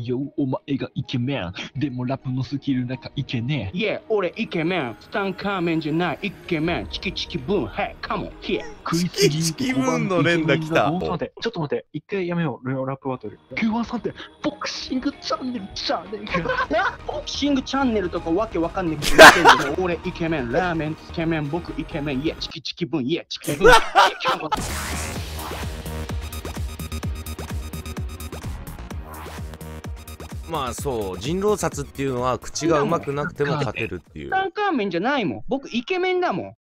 よ、お前がイケメンでもラップのスキルなんかイケねえ。イエー、俺イケメン、ツタンカーメンじゃないイケメン、チキチキブーン、はい、カモン、ヒエ。チキチキブーンの連打きた。ちょっと待って、ちょっと待って、一回やめよう、ラップバトル。913って、ボクシングチャンネル、ボクシングチャンネルとかわけわかんねえけど、俺イケメン、ラーメン、イケメン、僕イケメン、イエー、チキチキブーン、イエー、チキブーン、カモン。まあそう、人狼殺っていうのは口がうまくなくても勝てるっていう。ツタンカーメンじゃないもん、僕イケメンだもん。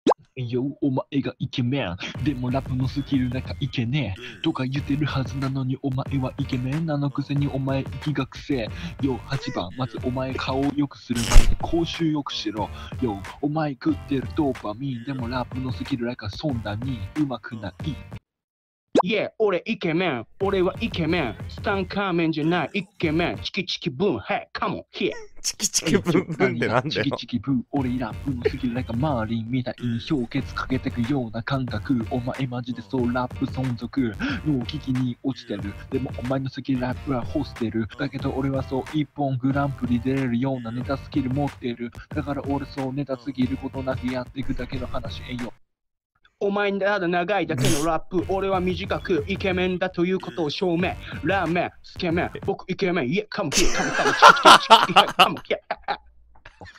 よ、お前がイケメンでもラップのスキルなんかイケねえとか言ってるはずなのに、お前はイケメンなのくせにお前息がくせえよ。8番まずお前顔を良くする前に口臭良くしろよ。お前食ってるドーパミンでもラップのスキルなんかそんなにうまくない。イエー、俺イケメン、俺はイケメン、ツタンカーメンじゃないイケメン、チキチキブーン、はい、カモン、ヒエ。チキチキブーンってなんだよ。チキチキブーン、俺ラップのスキルなんかマーリンみたいに氷結かけてくような感覚。お前マジでそうラップ存続の危機に落ちてる。でもお前のスキルラップはホステルだけど、俺はそう一本グランプリ出れるようなネタスキル持ってる。だから俺そうネタすぎることなくやっていくだけの話えよ。お前なら長いだけのラップ、俺は短くイケメンだということを証明。ラーメン、スケメン、僕イケメン、イエ、カモキ、カモキ、カモキ、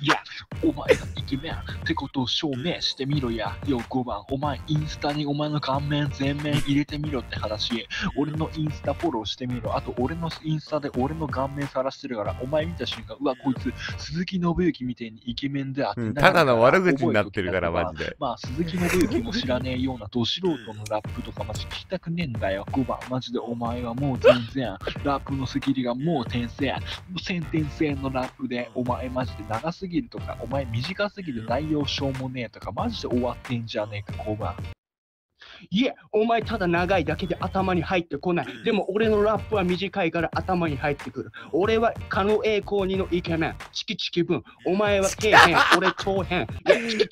いや、お前がイケメンってことを証明してみろや。よ、5番、お前インスタにお前の顔面全面入れてみろって話。俺のインスタフォローしてみろ。あと、俺のインスタで俺の顔面晒してるから、お前見た瞬間、うわ、こいつ、鈴木伸之みたいにイケメンだって、ただの悪口になってるから、マジで。まあ、鈴木伸之も知らねえようなど素人のラップとか、マジ聞きたくねえんだよ。5番、マジでお前はもう全然、ラップのスキルがもう転生。先天性のラップで、お前マジで長すぎるとか、お前短すぎる内容しょうもねえとか、マジで終わってんじゃねえか、5番。いや、お前ただ長いだけで頭に入ってこない。でも俺のラップは短いから頭に入ってくる。俺は狩野英孝にのイケメン、チキチキブン。お前は底辺、俺長辺。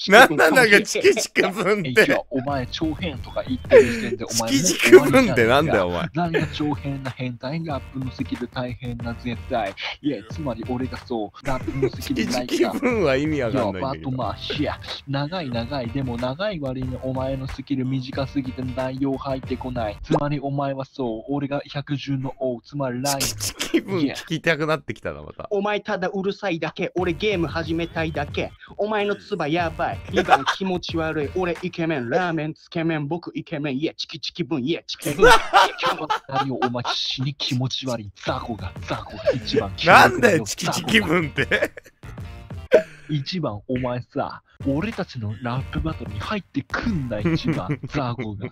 なんなんだかチキチキブンって。お前長辺とか言ってる時点で、お前チキチキブンってなんだよ、お前。何が長辺な変態、ラップの席で大変な絶対。いや、つまり俺がそう、ラップの席でないから。チキチキブンは意味わかんない。バトマー、いや、長い長い、でも長い割にお前のスキル短すぎて内容入ってこない。つまりお前はそう、俺が110の王、つまりライン。気分聞きたくなってきたな、また。お前ただうるさいだけ、俺ゲーム始めたいだけ。お前のツバやばい。2番気持ち悪い。俺イケメン、ラーメン、つけ麺、僕イケメン、いや、チキチキ分、いや、チキ分。今日は何をお前死に気持ち悪い。ザコが、ザコが一番。なんだよ、チキチキ分って。1番お前さ、俺たちのラップバトルに入ってくんない1番、ザーゴが。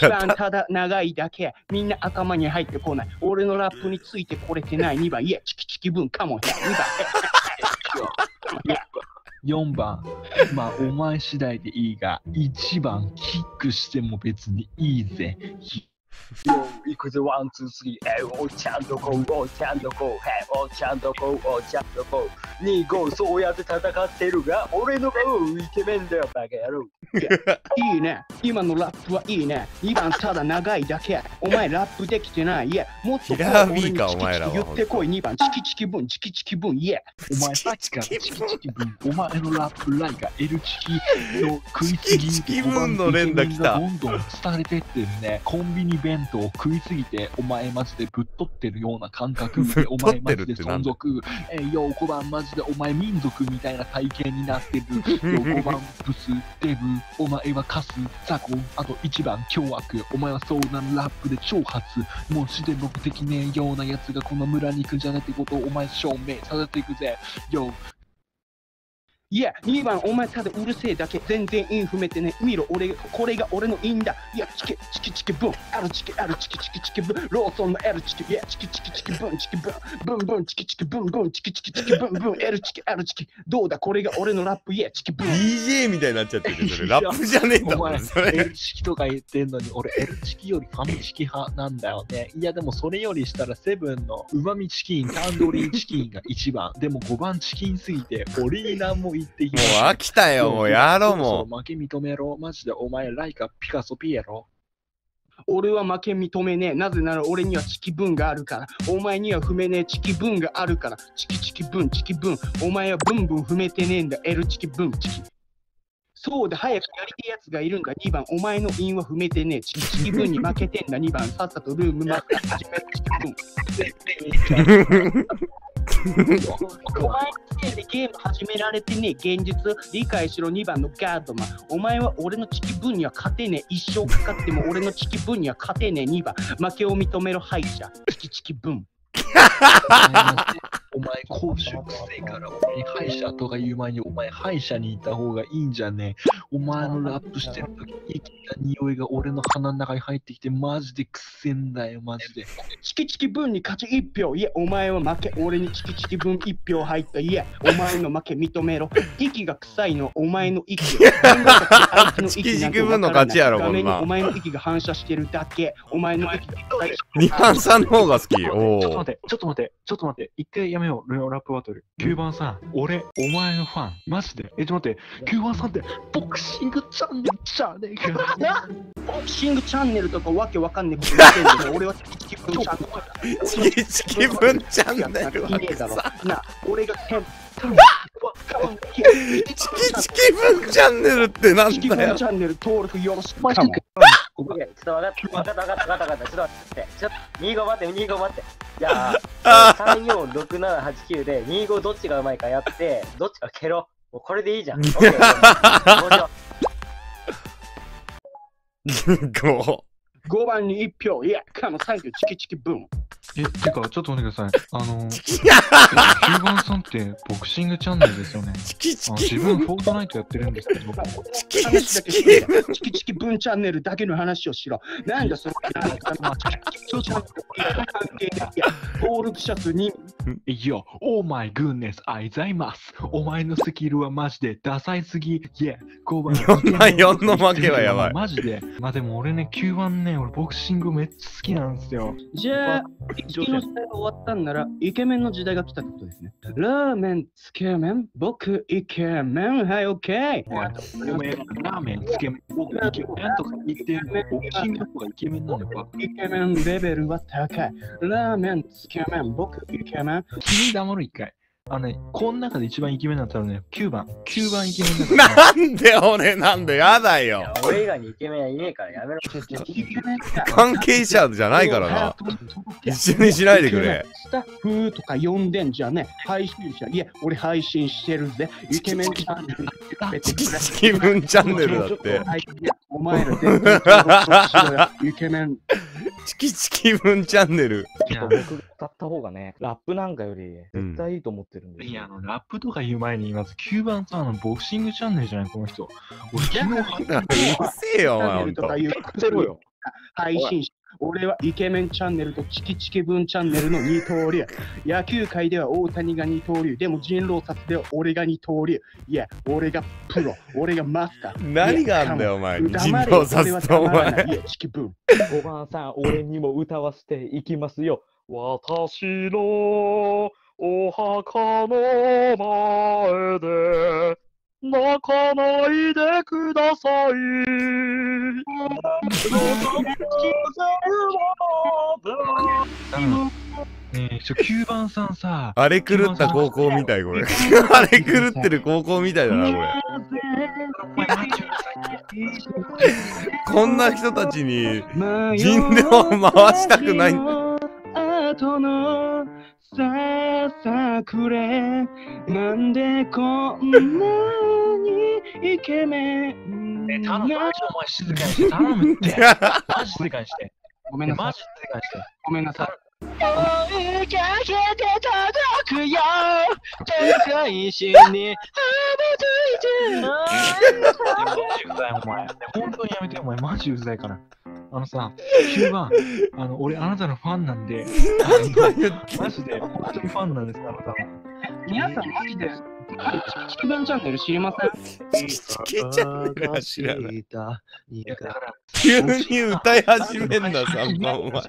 2番ただ長いだけ、みんな頭に入ってこない。俺のラップについてこれてない2番、いや、チキチキ分かも。4番、まあお前次第でいいが、1番キックしても別にいいぜ。いくぜ、ワン、ツー、スリー、おーちゃんとこう、おーちゃんとこう、おーちゃんとこう、おーちゃんとこう、2、5、そうやって戦ってるが、俺の顔、イケメンだよ、バカ野郎。いいね、今のラップはいいね。2番、ただ長いだけ、お前ラップできてない、いや、もっとこう、俺にチキチキ言ってこい、2番、チキチキ分、チキチキ分、いや、お前さっきからチキチキ分、お前のラップライが L チキの食いすぎ、チキチキ分の連打きた。どんどん廃れてってるね、コンビニ弁当を食いすぎて、お前マジでぶっとってるような感覚で、お前マジで存続。よ、5番マジでお前民族みたいな体型になってる。よ、5番ブス、デブ、お前はカス、ザコン、あと1番凶悪、お前はそうなのラップで挑発。もう死で僕的ねえようなやつがこの村に行くんじゃねえってことをお前証明させていくぜ。よ、いや、2番、お前ただうるせえだけ、全然韻踏めてね、見ろ、俺、これが俺の韻だ。いや、チキ、チキチキブン、あるチキ、あるチキチキチキブン、ローソンの L チキ、いや、チキチキチキブン、チキブン、ブンブン、チキチキブンブン、チキチキチキブンブン、L チキ、あるチキ、どうだ、これが俺のラップ、いや、チキブン。DJ みたいになっちゃってるけど、ラップじゃねえんだもん、それ。L チキとか言ってんのに、俺、L チキよりファミチキ派なんだよね。いや、でもそれよりしたら、セブンのうまみチキン、タンドリーチキンが1番、でも5番チキンすぎて、俺になんももう飽きたよ、もうやろうもん。負け認めろ、マジでお前、ライカ、ピカソ、ピエロ。俺は負け認めねえ。なぜなら俺にはチキ分があるから。お前には踏めねえチキ分があるから。チキチキ分チキ分。お前はブンブン踏めてねえんだ。Lチキ分チキ。そうだ、早くやりてえやつがいるんだ。2番、お前の韻は踏めてねえ。チキチキ分に負けてんだ。2番、さっさとルームマッター始めるチキ分。お前のせいでゲーム始められてねえ。現実理解しろ。2番のガードマン、お前は俺のチキ分には勝てねえ。一生かかっても俺のチキ分には勝てねえ。2番、負けを認めろ敗者チキチキ分。お前攻守くせえから俺に敗者とか言う前にお前敗者にいた方がいいんじゃねえ。お前のラップしてる時に生きた匂いが俺の鼻の中に入ってきてマジでくせんだよマジで。チキチキ分に勝ち1票。いやお前は負け。俺にチキチキ分1票入った。いやお前の負け認めろ。息が臭いのはお前の息よ。チキチキ分の勝ちやろこんな。お前の息が反射してるだけ。お前の息が2番3の方が好き。おお。ちょっと待って、一回やめよう、ラップバトル。9番さん、俺、お前のファン、マジで。ちょっと待って、9番さんって、ボクシングチャンネルじゃねえかな。ボクシングチャンネルとかわけわかんねえこと言ってんのに、俺はチキチキ分チャンネルはねえだろ。な、俺がテンチキチキ分チャンネルってなんだよ。チキチキ分チャンネル登録よろしく。マジで。ちょっとわかった。ちょっと待って。25待って。じゃあ、346789で25どっちがうまいかやって、どっちか蹴ろう。もうこれでいいじゃん。5番に1票。いや、かも3票。チキチキ分。てか、ちょっと待ってください。9番さんってボクシングチャンネルですよね。自分、フォートナイトやってるんですけど。チキチキ分チャンネルだけの話をしろ。なんだそれ。登録者数に。いや、オーマイグーネス、あいざいます。お前のスキルはマジでダサいすぎ。いや、5番。4の負けはやばい。マジで。まあでも俺ね、9番ね、俺ボクシングめっちゃ好きなんですよ。じゃあ、時の時代が終わったんなら、イケメンの時代が来たってことですね。ラーメン、つけ麺、僕、イケメン、はい、オッケー。ラーメン、つけ麺、僕、イケメンとか言ってるの、大きいのがイケメンなのか。イケメンレベルは高い。ラーメン、つけ麺、僕、イケメン。君黙る一回。ね、この中で一番イケメンだったらね、9番イケメンだったら。なんで俺なんだやだよ。俺以外にイケメンはいねえからやめろ。関係者じゃないからな。一緒にしないでくれ。スタッフとか呼んでんじゃね。配信者。いや、俺配信してるぜ。イケメンチャンネル。チキチキ分チャンネルだって。お前ら全然イケメン。チキチキ分チャンネル。歌った方がね、ラップなんかより絶対いいと思ってるんで、いや、ラップとか言う前に言います。9番さんのボクシングチャンネルじゃない、この人。俺、うるせえよ、配信者。俺はイケメンチャンネルとチキチキ分チャンネルの二刀流。野球界では大谷が二刀流。でも人狼殺では俺が二刀流。いや、俺がプロ。俺がマスター。何があんだよ、お前。人狼殺とお前。いや、チキ分。5番さん、俺にも歌わせていきますよ。私のお墓の前で泣かないでください。9番さんさ、あれ狂った高校みたいこれ。あれ狂ってる高校みたいだなこれ。こんな人たちに人狼を回したくないんだ。後のささくれ、なんでこんなにイケメン。頼む、お前静かにして、頼むって。マジ静かにして。ごめんなさい。ごめんなさい。追いかけて叩くよ。高い石に羽ばたいて。マジうざい、お前。本当にやめて、お前。マジうざいから。さ、9番、俺あなたのファンなんで、マジで、本当にファンなんです、あなた。皆さん、マジで、チキ分チャンネル知りません？チキチャンネルは知らない。急に歌い始めんだ、3番は。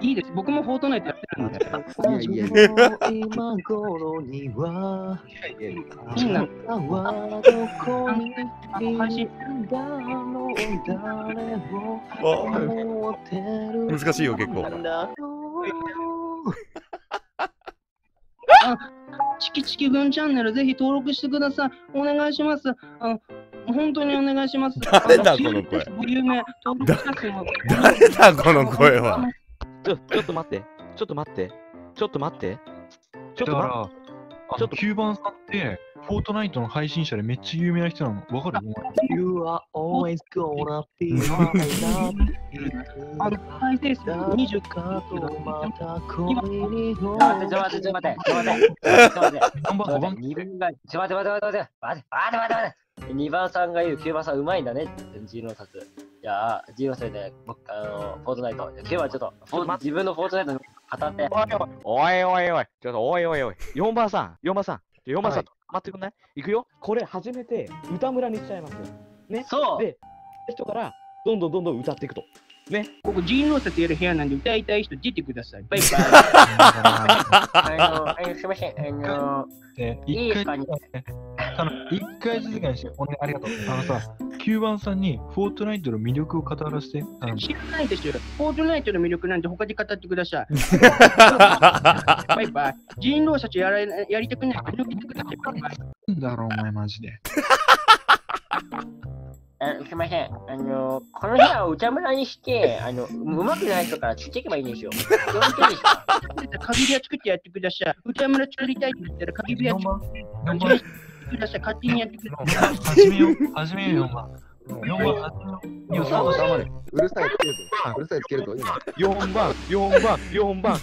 いいです。僕もフォートナイトやってるんで。今頃には、みんなはどこにいるんだろう、誰を思ってる。難しいよ、結構。チキチキ軍チャンネルぜひ登録してください。お願いします。本当にお願いします。誰だこの声。誰だこの声は。ちょっと待って。ちょっと待って。ちょっと待って。ちょっと待って。ちょっと9番さんってフォートナイトの配信者でめっちゃ有名な人なの。わかる？ You are always gonna be my love. 再生数20かとまた恋に落ちた。待って。2番さんが言う、9番さんうまいんだねって言って、ジーノーサス。いやー、ジーノーサスで、僕、フォートナイト。9番ちょっと、自分のフォートナイトの語って。おい、ちょっと、おい。4番さん、待ってくんない？行くよ。これ、初めて、歌村にしちゃいますよ。ね。そう。で、人から、どんどん歌っていくと。ね。ここ、ジーノーサスやる部屋なんで、歌いたい人、出てください。バイバイ。すいません、いいですかね。1回続けにして、お願い、ありがとう。さ、9番さんにフォートナイトの魅力を語らせて。知らないでしょ。フォートナイトの魅力なんて他で語ってください。バイバイ。人狼たちやりたくない。なんだろう、お前マジで。すいません。この部屋を歌村にして、うまくない人からつっていけばいいんですよ。鍵部屋作ってやってください。歌村作りたいって言ったら鍵部屋作って。勝手にやってくれ。始めよう。4番。うるさいつけると。今。4番。4番。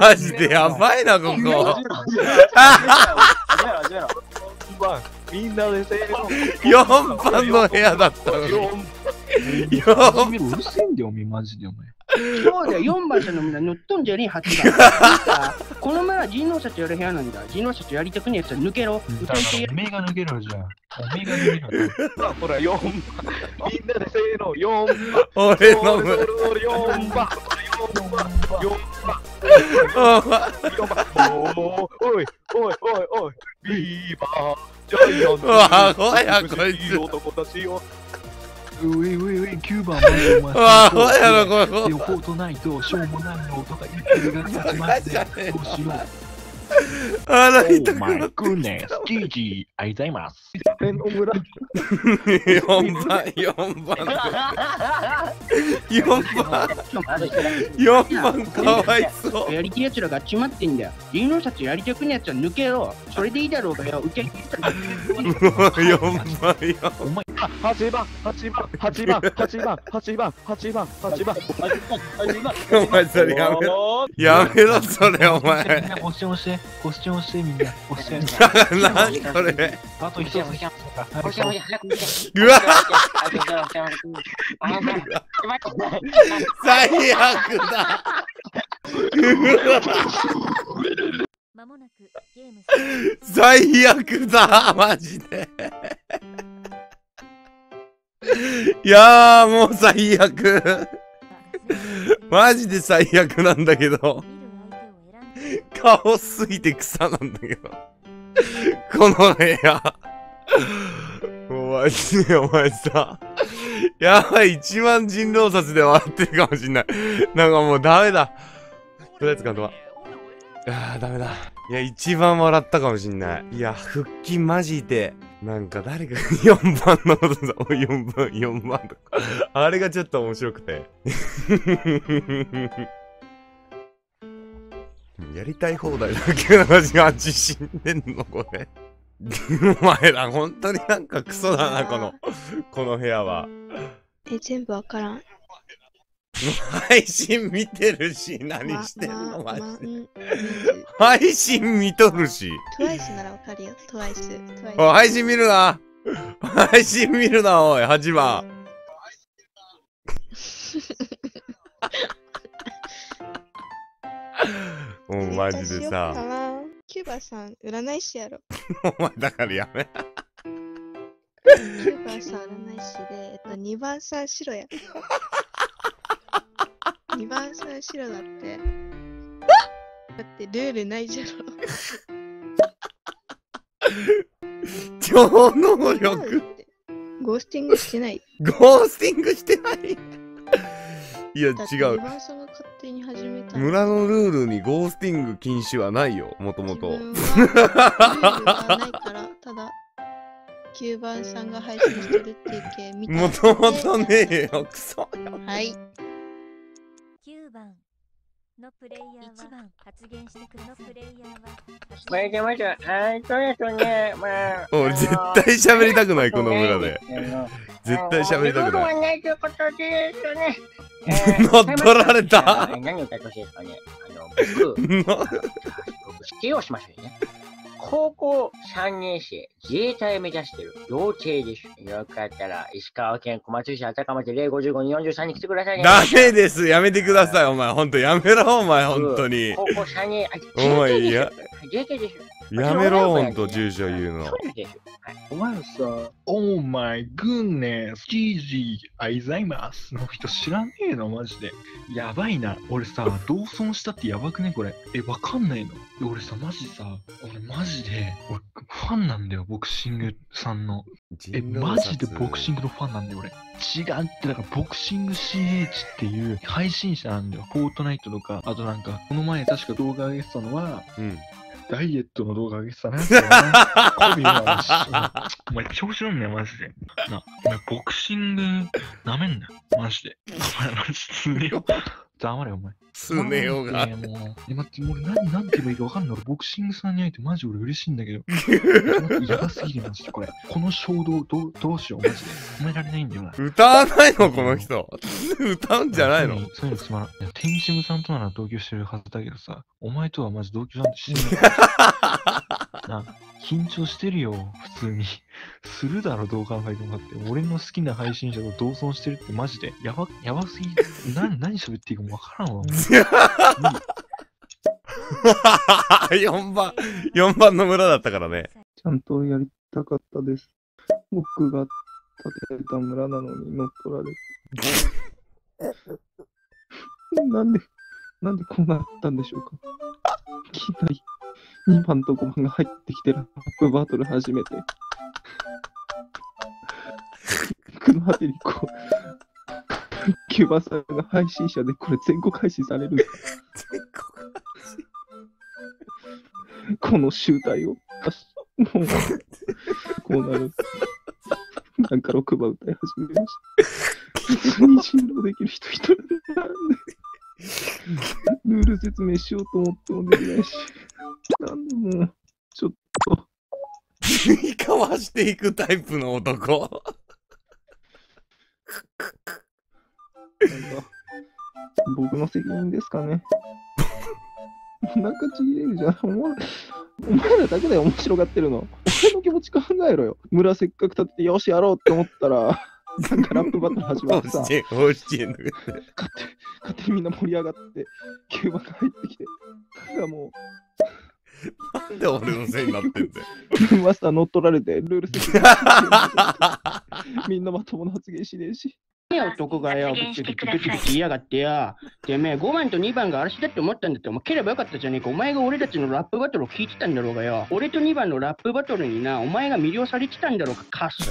マジでやばいなここ。始めろ。みんなでせーの。4番の部屋だったのに。うるせえんだよ、お前マジでお前。そうだよ、4番車のみんな乗っとんじゃねえ、8番。この前は人狼社とやる部屋なんだ。人狼社とやりたくねえやつは抜けろ。歌いてやる。目が抜けろじゃん。目が抜けろ。ほら、4番。みんなでせーの、4番。俺の無理。4番。おい。ビーバー。ジャイアント。わ、怖いな、こいつ。男たちよ。うい、9番もお前さん、フォートナイト、しょうもないのとか言ってるが立ちまして、どうしよう。あら、痛くなる。クネス、キージー、ありがとうございます。4番、かわいそう。やりてえやつらが集まってんだよ。芸能者とやりたくないやつは抜けろ。それでいいだろうがよ、受け入れたら。4番よ。お前8番。お前それやめろそれお前。押してみんな。何これ。あと一つ。うわ。最悪だ。最悪だマジで。いやーもう最悪マジで最悪なんだけど顔すぎて草なんだけどこの部屋お前さやばい一万人狼殺で笑ってるかもしんないなんかもうダメだとりあえず監督はダメだいや一番笑ったかもしんないいや腹筋マジでなんか誰か4番のことだ。4番とか。あれがちょっと面白くて。やりたい放題だけど、私が自信出んのこれ。お前ら、本当になんかクソだな、この部屋は。全部わからん。配信見てるし、何してんのマジで。配信見とるし。TWICE ならわかるよ、TWICE。おい、配信見るな。配信見るな、おい、8番。もうマジでさ。キューバさん、占い師やろ。お前、だからやめ。ルバースあるないしで、2番さん白や。2番さん白だって。だってルールないじゃろ。超能力。ゴースティングしてない。ゴースティングしてない。いや違う。2番さんが勝手に始めた。村のルールにゴースティング禁止はないよ、もともと。ルールがないから、ただ。9番さんが配信してるっていう系見た。もともとねえよ、クソよ。はい。9番のプレイヤーは1番発言してくるのプレイヤーは。これでまず、そうですね、まあ。俺絶対喋りたくない、この村で。絶対喋りたくない。ないということですよね。乗っ取られた。何を言ったら欲しいですかね。僕、否定をしましたよね。高校3年生、自衛隊を目指している、童貞です。よかったら、石川県小松市高松055-43に来てくださいね。ダメです、やめてください、お前、ほんと、やめろ、お前、ほんとに。高校3年、お前、いや、やめろ、ほんと、住所言うの。お前さ、オーマイグッネス、キージー、あいざいます。の人知らねえの、マジで。やばいな、俺さ、同損したってやばくね、これ。わかんないの。俺さ、マジさ、俺マジで俺ファンなんだよ、ボクシングさんの。マジでボクシングのファンなんだよ、俺。違うって、だからボクシング CH っていう配信者なんだよ。フォートナイトとか、あとなんか、この前確か動画上げてたのは、ダイエットの動画上げてたな。コビは、お前調子乗んねん、マジで。な、お前ボクシングなめんな、マジで。お前マジすねよ。黙れよ、お前。すねよが。もう、待って、もう何て言えばいいか分かんない。俺、ボクシングさんに会えて、マジ俺嬉しいんだけど。やばすぎる、マジで、これ。この衝動、どうしよう、マジで。止められないんだよな。歌わないの、この人。歌うんじゃないの。そういうのつまらん。テンシムさんとなら同居してるはずだけどさ、お前とはマジ同居なんてしてない。な、緊張してるよ、普通に。するだろ、どう考えても。だって、俺の好きな配信者と同損してるってマジで。やばすぎる。何喋っていいかも分からんわ。4番の村だったからね。ちゃんとやりたかったです。僕が建てた村なのに乗っ取られて。なんでこうなったんでしょうか。機内2番と5番が入ってきてラップバトル始めて。この果てにこう。キューバさんが配信者で、これ全国配信される。全国配信。この集大を。もう、こうなる。なんか6番歌い始めました。に進路できる人一人で並んで。ルール説明しようと思ってもできないし。なんでもう、ちょっと。かわしていくタイプの男。僕の責任ですかね。なんかちぎれるじゃん。お前らだけだよ、面白がってるの。俺の気持ち考えろよ。村せっかく建てて、よしやろうって思ったら、なんかラップバトル始まってさ。勝手にみんな盛り上がって、キューバが入ってきて。なんかもう。なんで俺のせいになってんだよ。マスター乗っ取られて、ルール説明みんなまともな発言しねえし。男がよ、ブチブチ言いやがってよ。てめえ、5番と2番が嵐だって思ったんだって、お前蹴ればよかったじゃねえか。お前が俺たちのラップバトルを聞いてたんだろうがよ。俺と2番のラップバトルにな、お前が魅了されてたんだろうか、カス。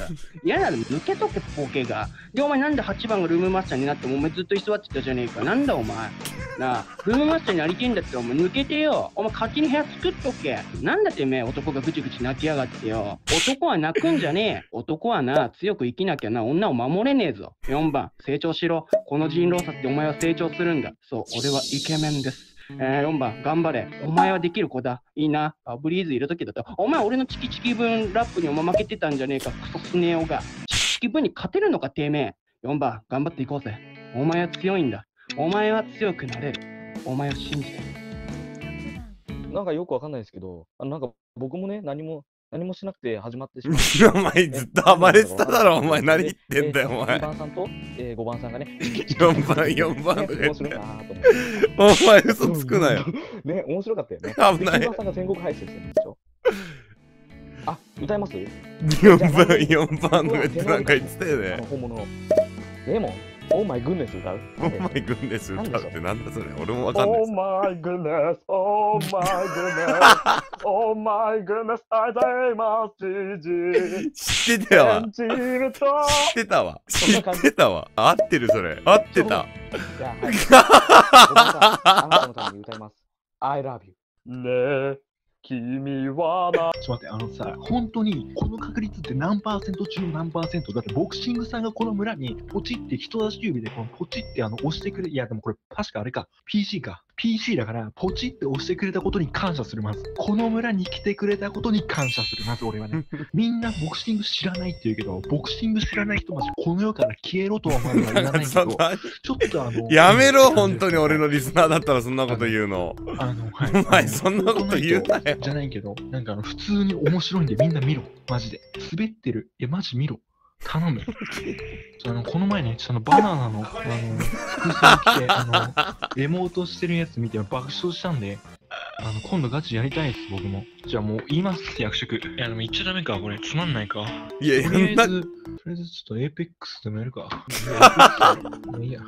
嫌なの、抜けとけ、ボケが。で、お前なんで8番がルームマスターになっても、お前ずっと居座ってたじゃねえか。なんだお前。なあ、ルームマスターになりてんだって、お前抜けてよ。お前勝手に部屋作っとけ。なんだてめえ、男がぐちぐち泣きやがってよ。男は泣くんじゃねえ。男はな、強く生きなきゃな、女を守れねえぞ。4番、成長しろ。この人狼殺でお前は成長するんだ。そう、俺はイケメンです。4番、頑張れ。お前はできる子だ。いいな。ブリーズいるときだと。お前、俺のチキチキ分ラップにお前負けてたんじゃねえか。クソスネオが。チキチキ分に勝てるのか、てめえ。4番、頑張っていこうぜ。お前は強いんだ。お前は強くなれる。お前を信じて。なんかよくわかんないですけど、なんか僕もね、何もしなくて始まってしまう。お前ずっと暴れてただろ、お前何言ってんだよ、お前。2番さんと5番さんがね、4番とか言って。お前嘘つくなよ。ね、面白かったよね。危ない。2番さんが全国配信してるんでしょ。あ、歌います ?4番のやつなんか言ってたよね。本物のでもオーマイグンネス歌う、オーマイグンネス歌うってなんだそれ、俺もわかんない。オーマイグンネス、オーマイグンネス、オーマイグンネス、アイデイマッチジ、知ってたわ、知ってたわ、知ってたわ、合ってる、それ合ってた。じゃあ、あなたのために歌います。 I love you ねえ君はな。ちょっと待って、あのさ、本当にこの確率って何パーセント中何パーセントだって、ボクシングさんがこの村にポチって人差し指でこのポチって押してくれ、いやでもこれ確かあれか PC か PC だから、ポチって押してくれたことに感謝する。まずこの村に来てくれたことに感謝する。まず俺はねみんなボクシング知らないって言うけど、ボクシング知らない人まじこの世から消えろとはまだ言わないけどちょっとやめろ本当に、俺のリスナーだったらそんなこと言うの、はい、お前そんなこと言うなよじゃないけど、なんか普通に面白いんでみんな見ろ、マジで滑ってる、いやマジ見ろ、頼むこの前ね、ちょっとバナナの服装着てエモートしてるやつ見て爆笑したんで、今度ガチやりたいです僕も。じゃあもう言います、役職。いやでも言っちゃダメかこれ、つまんないか。いやいや、とりあえずちょっとエーペックスでもやるか。いや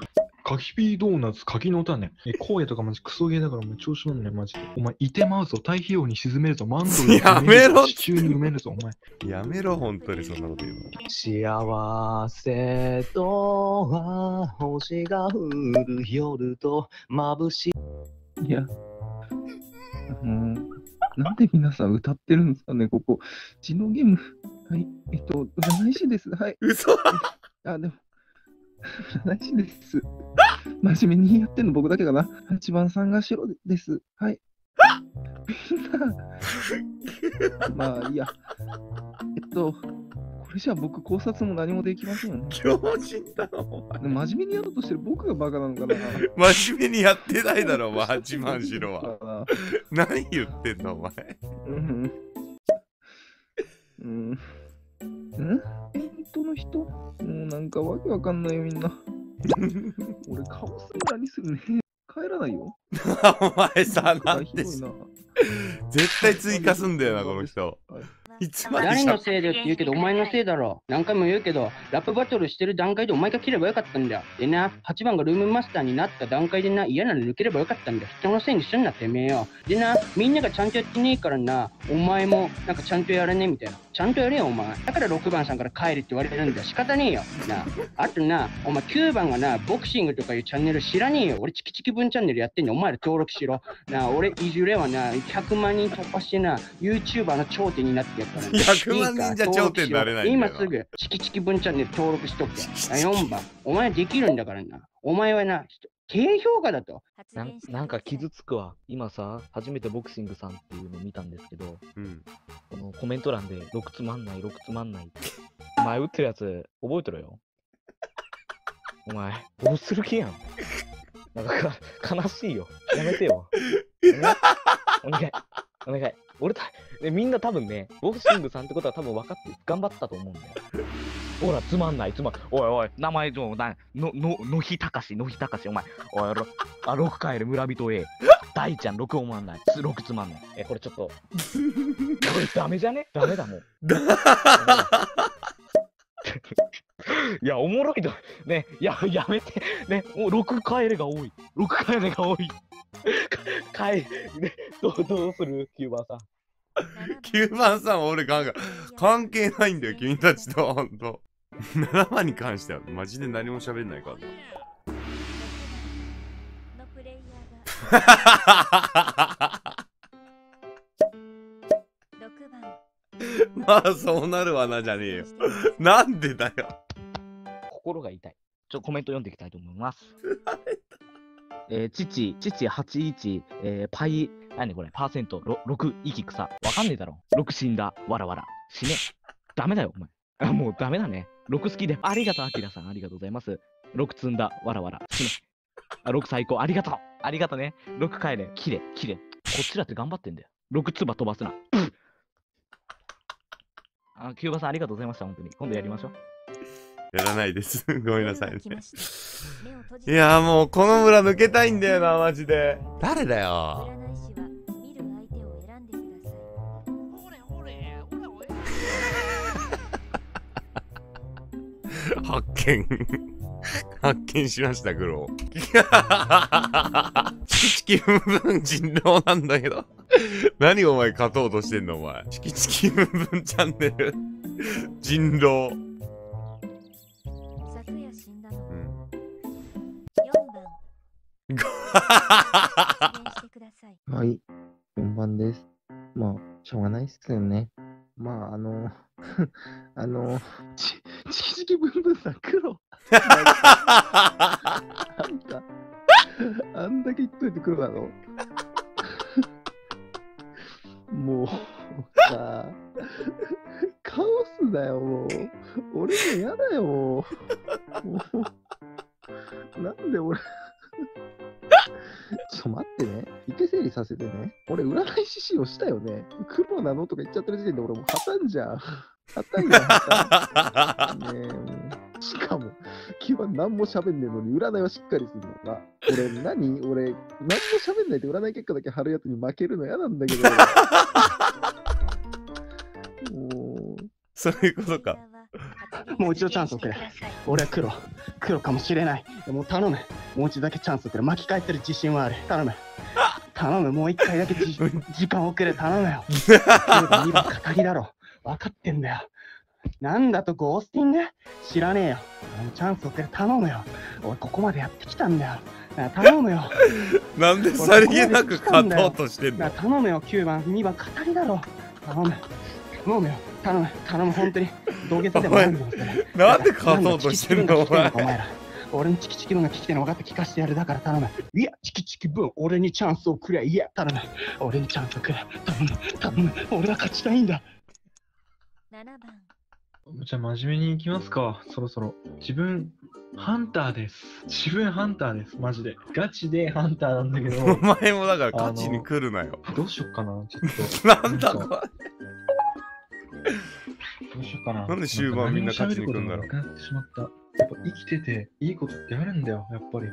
カキピードーナツ、柿の種。荒野とかマジクソゲーだから、もう調子乗んね、マジで。お前、イテマウスを太平洋に沈めるぞ、マンドルやめろ、地中に埋めるぞ、お前。やめろ、本当にそんなこと言うの。幸せとは星が降る夜と眩しい。いや、なんで皆さん歌ってるんですかね、ここ。血のゲーム。はい、占い師です。はい。嘘あ、でも。占い師です。真面目にやってんの僕だけかな。8番さんが白です。はい。まあいいや。これじゃあ僕考察も何もできませんよね。狂人だろお前。真面目にやろうとしてる僕がバカなのかな。真面目にやってないだろお前、8番白は。何言ってんのお前。の人もうなんかわけわかんないよみんな。俺カオス村にするね。帰らないよ。お前さ、なんで絶対追加すんだよな、この人。誰のせいでって言うけど、お前のせいだろ。何回も言うけど、ラップバトルしてる段階でお前が切ればよかったんだよ。でな、8番がルームマスターになった段階でな、嫌なの抜ければよかったんだよ。人のせいにすんな、てめえよ。でな、みんながちゃんとやってねえからな、お前もなんかちゃんとやらねえみたいな。ちゃんとやれよ、お前。だから6番さんから帰るって言われてるんだよ。仕方ねえよ。なあ、あとな、お前9番がな、ボクシングとかいうチャンネル知らねえよ。俺、チキチキ分チャンネルやってんの、お前ら登録しろ。なあ、俺、いじれはな、100万人突破してな、YouTuber の頂点になってやったら、ね、100万人じゃ頂点になれないんだよ。今すぐ、チキチキ分チャンネル登録しとけ。4番、お前できるんだからな。お前はな、低評価だと。なんか傷つくわ。今さ、初めてボクシングさんっていうのを見たんですけど、このコメント欄で6つまんない、6つまんないって。お前打ってるやつ覚えてろよ。お前、どうする気やん。なんか悲しいよ。やめてよ。お願い。お願い。俺た、みんな多分ね、ボクシングさんってことは多分分かって、頑張ったと思うんだよ。ほら、つまんない、おいおい、名前どうだ、のひたかし、のひたかし、お前、おい、6帰る村人 A、大ちゃん、6おまんない、6つまんない。これちょっと、これダメじゃね？ダメだもん。いや、おもろいと、ね、やめて、ね、もう6帰れが多い、6帰れが多い。ね、どうする9番さん。9番さんは俺関係ないんだよ、君たちと、ほんと。7番に関しては、マジで何も喋んないから。まあ、そうなるわな、じゃねえよ。なんでだよ。心が痛い。ちょっとコメント読んでいきたいと思います。父81、パイ、何これ、パーセント、6、息草。わかんねえだろ。6死んだ、わらわら。死ね。ダメだよ、お前。あ、もうダメだね。6好きで。ありがとう、アキラさん。ありがとうございます。6積んだ、わらわら。死ね。あ、6最高。ありがとう。ありがとうね。6帰れ。きれ、きれ。こっちだって頑張ってんだよ。6つば飛ばすな。あ、キューバさん、ありがとうございました。本当に。今度やりましょう。やらないです。ごめんなさいね。いやーもうこの村抜けたいんだよな、マジで。誰だよ。発見発見しました、グロー。チキチキブンブン人狼なんだけど。何お前勝とうとしてんのお前。チキチキブンブンチャンネル。人狼。昨夜死んだの。うん。4番。はい、4番です。まあ、しょうがないっすよね。まあ、チキチキブンブンさん、黒。あんだけ言っといて黒なの。もうさ、カオスだよ、もう。俺も嫌だよ、もう。なんで俺。ちょっと待ってね、池整理させてね。俺、占い師匠したよね。黒なのとか言っちゃってる時点で俺もう破綻じゃん。破綻じゃん、破綻。ねえ、しかも、基本何も喋んねえのに占いはしっかりするのか。俺、何も喋んないで占い結果だけ貼るやつに負けるの嫌なんだけど。そういうことか。もう一度チャンスをくれ。俺は黒。黒かもしれない。もう頼む。もう一度だけチャンスをくれ。巻き返ってる自信はある。頼む。頼む。もう一回だけ時間をくれ。頼むよ。今、語りだろ。分かってんだよ。なんだとゴースティング？知らねえよ。チャンスをくれ。頼むよ。俺、ここまでやってきたんだよ。頼むよ。なんでさりげなく勝とうとしてんだよ。頼むよ、9番。2番、語りだろ。頼む。頼むよ。頼む。頼む。本当に。同月でもないんだよ。なんで勝とうとしてんだ、お前ら。俺にチキチキブンが聞きてるの分かって聞かせてやる。だから頼む。いや、チキチキブン、俺にチャンスをくれ。いや、頼む。俺にチャンスをくれ。頼む。頼む。俺は勝ちたいんだ。7番。じゃあ真面目にいきますか。そろそろ自分ハンターです。マジでガチでハンターなんだけど。お前もだからガチに来るなよ。どうしよっかな、ちょっと。なんだこれ。どうしようかな。なんで終盤みんな勝ちに来るんだろう。やっぱ生きてていいことってあるんだよ、やっぱり。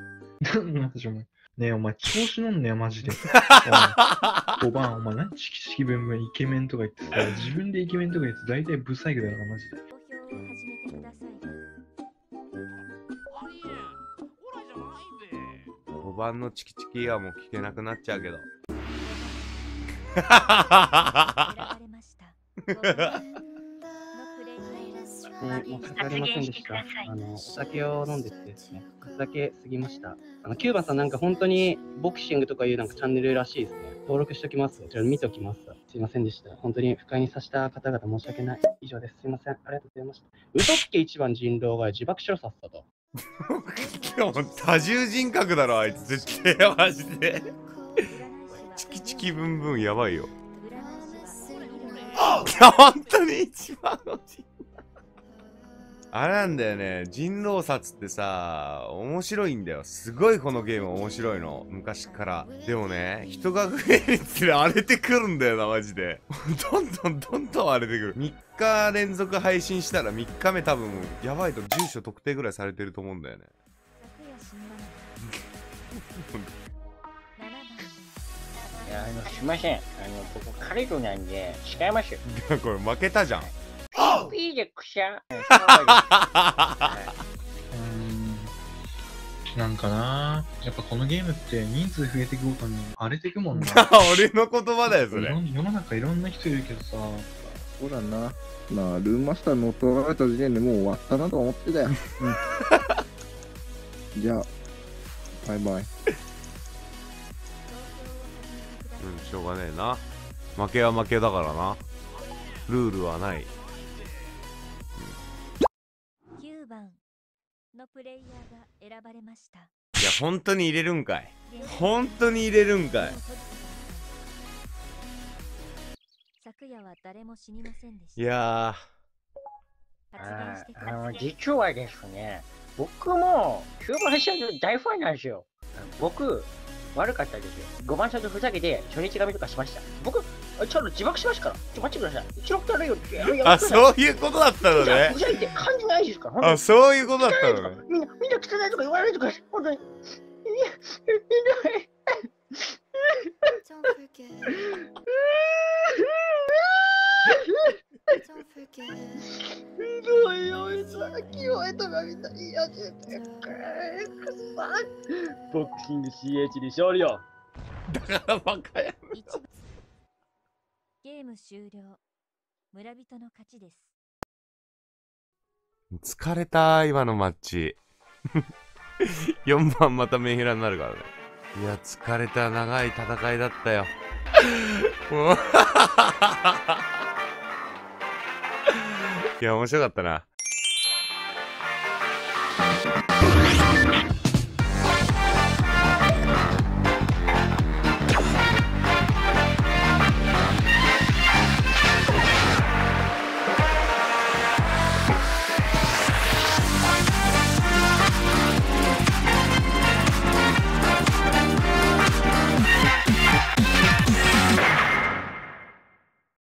ねえ、お前調子乗んねえ、マジで。5番、お前何チキチキブンブンイケメンとか言ってさ、自分でイケメンとか言って大体ブサイクだから、マジで。5番のチキチキはもう聞けなくなっちゃうけど。もう語れませんでした。お酒を飲んでてですね、お酒過ぎました。キューバさんなんか本当にボクシングとかいうなんかチャンネルらしいですね。登録しときます。じゃあ見ておきます。すいませんでした。本当に不快にさせた方々申し訳ない。以上です。すいません。ありがとうございました。嘘つけ1番人狼が自爆しろさっさと。多重人格だろ、あいつ。絶対マジで。チキチキブンブンやばいよ。本当に一番の人狼。あれなんだよね、人狼殺ってさ、面白いんだよ。すごいこのゲーム面白いの、昔から。でもね、人が増えるにつれ荒れてくるんだよな、マジで。どんどん荒れてくる。3日連続配信したら3日目多分、やばいと住所特定ぐらいされてると思うんだよね。いや、すいません。僕、彼女なんで、違いますよ。これ負けたじゃん。いいでくしゃ。なんかな、やっぱこのゲームって人数増えていくごとに荒れていくもんな。俺の言葉だよそれ。世の中いろんな人いるけどさ。そうだな。まあルームマスター乗っ取られた時点でもう終わったなと思ってたよ。うん、じゃあバイバイ。うん、しょうがねえな。負けは負けだからな。ルールはない。のプレイヤーが選ばれました。いや本当に入れるんかい。本当に入れるんかい。昨夜は誰も死にませんでした。いや実はですね、僕もキューバ社の大ファンなんですよ。僕悪かったですよ。5番社とふざけて初日紙とかしました。僕ちょっと自爆しますから、ちょっと待ってください。一応やるよ。あ、そういうことだったのね。あ、そういうことだったのね。みんな汚いとか言わないでください。本当に。ボクシング CH に勝利よ。だからバカやめろ。ゲーム終了。村人の勝ちです。疲れた今のマッチ。4番またメンヘラになるからね。いや疲れた、長い戦いだったよ。いや面白かったな。